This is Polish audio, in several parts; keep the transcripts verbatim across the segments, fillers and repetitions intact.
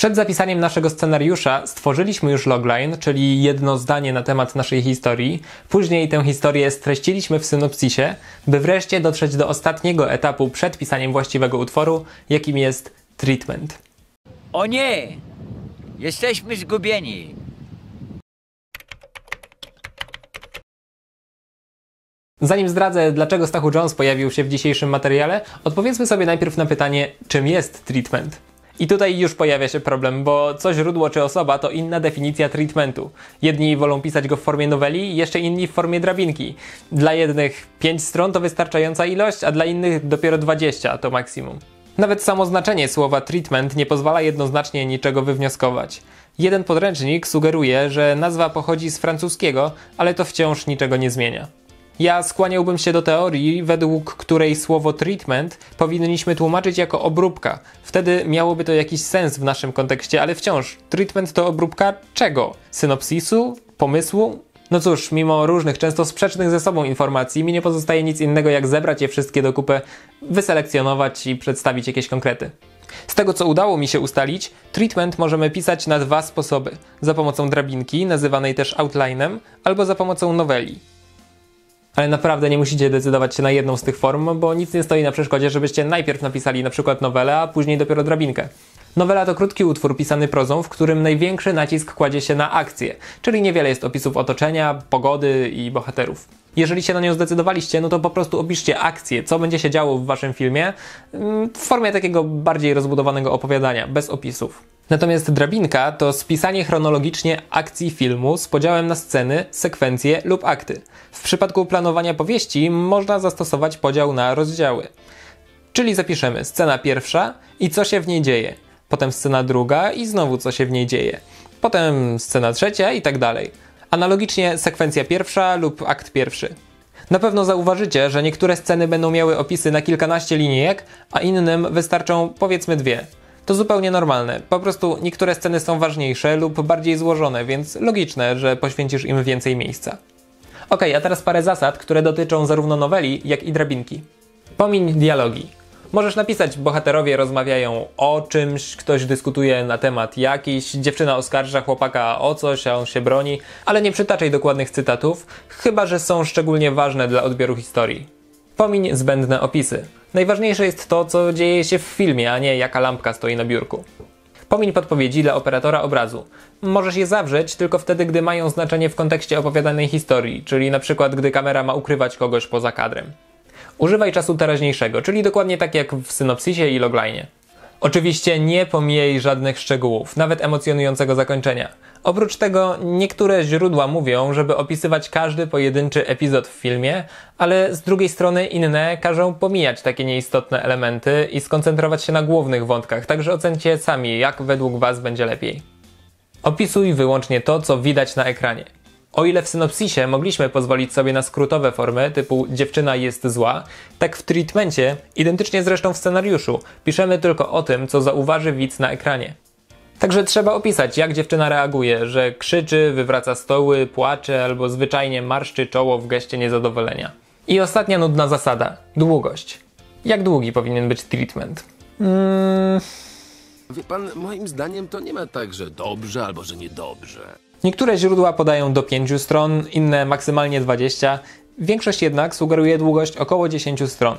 Przed zapisaniem naszego scenariusza stworzyliśmy już logline, czyli jedno zdanie na temat naszej historii. Później tę historię streściliśmy w synopsisie, by wreszcie dotrzeć do ostatniego etapu przed pisaniem właściwego utworu, jakim jest treatment. O nie! Jesteśmy zgubieni! Zanim zdradzę, dlaczego Stachu Jones pojawił się w dzisiejszym materiale, odpowiedzmy sobie najpierw na pytanie, czym jest treatment. I tutaj już pojawia się problem, bo co źródło czy osoba to inna definicja treatmentu. Jedni wolą pisać go w formie noweli, jeszcze inni w formie drabinki. Dla jednych pięć stron to wystarczająca ilość, a dla innych dopiero dwadzieścia to maksimum. Nawet samo znaczenie słowa treatment nie pozwala jednoznacznie niczego wywnioskować. Jeden podręcznik sugeruje, że nazwa pochodzi z francuskiego, ale to wciąż niczego nie zmienia. Ja skłaniałbym się do teorii, według której słowo treatment powinniśmy tłumaczyć jako obróbka. Wtedy miałoby to jakiś sens w naszym kontekście, ale wciąż, treatment to obróbka czego? Synopsisu? Pomysłu? No cóż, mimo różnych, często sprzecznych ze sobą informacji, mi nie pozostaje nic innego jak zebrać je wszystkie do kupy, wyselekcjonować i przedstawić jakieś konkrety. Z tego, co udało mi się ustalić, treatment możemy pisać na dwa sposoby. Za pomocą drabinki, nazywanej też outlinem, albo za pomocą noweli. Ale naprawdę nie musicie decydować się na jedną z tych form, bo nic nie stoi na przeszkodzie, żebyście najpierw napisali na przykład nowelę, a później dopiero drabinkę. Nowela to krótki utwór pisany prozą, w którym największy nacisk kładzie się na akcję, czyli niewiele jest opisów otoczenia, pogody i bohaterów. Jeżeli się na nią zdecydowaliście, no to po prostu opiszcie akcję, co będzie się działo w waszym filmie, w formie takiego bardziej rozbudowanego opowiadania, bez opisów. Natomiast drabinka to spisanie chronologicznie akcji filmu z podziałem na sceny, sekwencje lub akty. W przypadku planowania powieści można zastosować podział na rozdziały. Czyli zapiszemy scena pierwsza i co się w niej dzieje. Potem scena druga i znowu co się w niej dzieje. Potem scena trzecia i tak dalej. Analogicznie sekwencja pierwsza lub akt pierwszy. Na pewno zauważycie, że niektóre sceny będą miały opisy na kilkanaście linijek, a innym wystarczą powiedzmy dwie. To zupełnie normalne, po prostu niektóre sceny są ważniejsze lub bardziej złożone, więc logiczne, że poświęcisz im więcej miejsca. Ok, a teraz parę zasad, które dotyczą zarówno noweli, jak i drabinki. Pomiń dialogi. Możesz napisać, bohaterowie rozmawiają o czymś, ktoś dyskutuje na temat jakiś, dziewczyna oskarża chłopaka o coś, a on się broni, ale nie przytaczaj dokładnych cytatów, chyba że są szczególnie ważne dla odbioru historii. Pomiń zbędne opisy. Najważniejsze jest to, co dzieje się w filmie, a nie jaka lampka stoi na biurku. Pomiń podpowiedzi dla operatora obrazu. Możesz je zawrzeć tylko wtedy, gdy mają znaczenie w kontekście opowiadanej historii, czyli na przykład gdy kamera ma ukrywać kogoś poza kadrem. Używaj czasu teraźniejszego, czyli dokładnie tak jak w synopsisie i loglinie. Oczywiście nie pomijaj żadnych szczegółów, nawet emocjonującego zakończenia. Oprócz tego niektóre źródła mówią, żeby opisywać każdy pojedynczy epizod w filmie, ale z drugiej strony inne każą pomijać takie nieistotne elementy i skoncentrować się na głównych wątkach, także ocencie sami, jak według was będzie lepiej. Opisuj wyłącznie to, co widać na ekranie. O ile w synopsisie mogliśmy pozwolić sobie na skrótowe formy typu dziewczyna jest zła, tak w treatmencie, identycznie zresztą w scenariuszu, piszemy tylko o tym, co zauważy widz na ekranie. Także trzeba opisać, jak dziewczyna reaguje, że krzyczy, wywraca stoły, płacze albo zwyczajnie marszczy czoło w geście niezadowolenia. I ostatnia nudna zasada. Długość. Jak długi powinien być treatment? Hmm... Wie pan, moim zdaniem to nie ma tak, że dobrze albo że niedobrze. Niektóre źródła podają do pięciu stron, inne maksymalnie dwadzieścia. Większość jednak sugeruje długość około dziesięciu stron.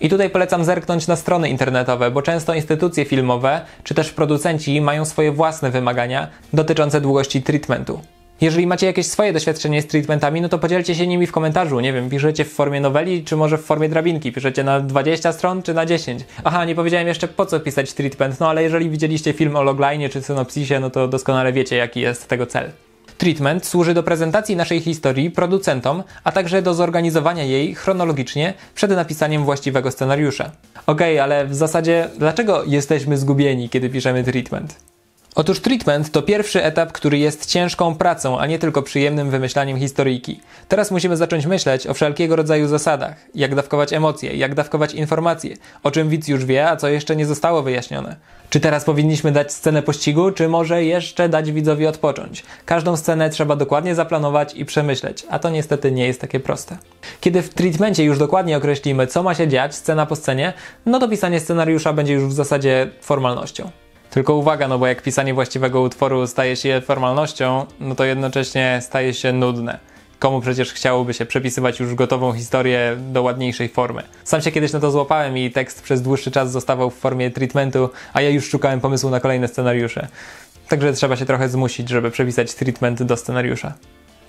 I tutaj polecam zerknąć na strony internetowe, bo często instytucje filmowe czy też producenci mają swoje własne wymagania dotyczące długości treatmentu. Jeżeli macie jakieś swoje doświadczenie z treatmentami, no to podzielcie się nimi w komentarzu. Nie wiem, piszecie w formie noweli, czy może w formie drabinki. Piszecie na dwadzieścia stron, czy na dziesięć. Aha, nie powiedziałem jeszcze, po co pisać treatment, no ale jeżeli widzieliście film o logline czy synopsisie, no to doskonale wiecie, jaki jest tego cel. Treatment służy do prezentacji naszej historii producentom, a także do zorganizowania jej chronologicznie przed napisaniem właściwego scenariusza. Okej, ale w zasadzie dlaczego jesteśmy zgubieni, kiedy piszemy treatment? Otóż treatment to pierwszy etap, który jest ciężką pracą, a nie tylko przyjemnym wymyślaniem historyjki. Teraz musimy zacząć myśleć o wszelkiego rodzaju zasadach, jak dawkować emocje, jak dawkować informacje, o czym widz już wie, a co jeszcze nie zostało wyjaśnione. Czy teraz powinniśmy dać scenę pościgu, czy może jeszcze dać widzowi odpocząć? Każdą scenę trzeba dokładnie zaplanować i przemyśleć, a to niestety nie jest takie proste. Kiedy w treatmencie już dokładnie określimy, co ma się dziać, scena po scenie, no to pisanie scenariusza będzie już w zasadzie formalnością. Tylko uwaga, no bo jak pisanie właściwego utworu staje się formalnością, no to jednocześnie staje się nudne. Komu przecież chciałoby się przepisywać już gotową historię do ładniejszej formy? Sam się kiedyś na to złapałem i tekst przez dłuższy czas zostawał w formie treatmentu, a ja już szukałem pomysłu na kolejne scenariusze. Także trzeba się trochę zmusić, żeby przepisać treatment do scenariusza.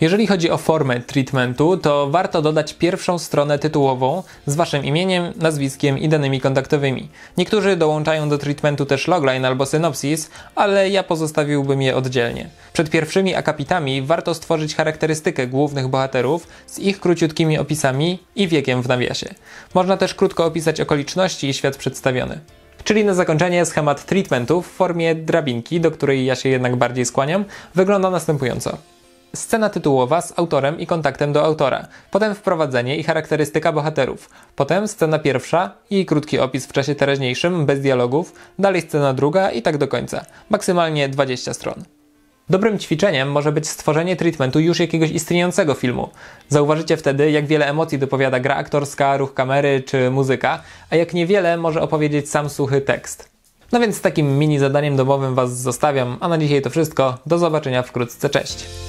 Jeżeli chodzi o formę treatmentu, to warto dodać pierwszą stronę tytułową z waszym imieniem, nazwiskiem i danymi kontaktowymi. Niektórzy dołączają do treatmentu też logline albo synopsis, ale ja pozostawiłbym je oddzielnie. Przed pierwszymi akapitami warto stworzyć charakterystykę głównych bohaterów z ich króciutkimi opisami i wiekiem w nawiasie. Można też krótko opisać okoliczności i świat przedstawiony. Czyli na zakończenie schemat treatmentu w formie drabinki, do której ja się jednak bardziej skłaniam, wygląda następująco. Scena tytułowa z autorem i kontaktem do autora, potem wprowadzenie i charakterystyka bohaterów, potem scena pierwsza i krótki opis w czasie teraźniejszym, bez dialogów, dalej scena druga i tak do końca, maksymalnie dwadzieścia stron. Dobrym ćwiczeniem może być stworzenie treatmentu już jakiegoś istniejącego filmu. Zauważycie wtedy, jak wiele emocji dopowiada gra aktorska, ruch kamery czy muzyka, a jak niewiele może opowiedzieć sam suchy tekst. No więc z takim mini zadaniem domowym was zostawiam, a na dzisiaj to wszystko, do zobaczenia wkrótce, cześć!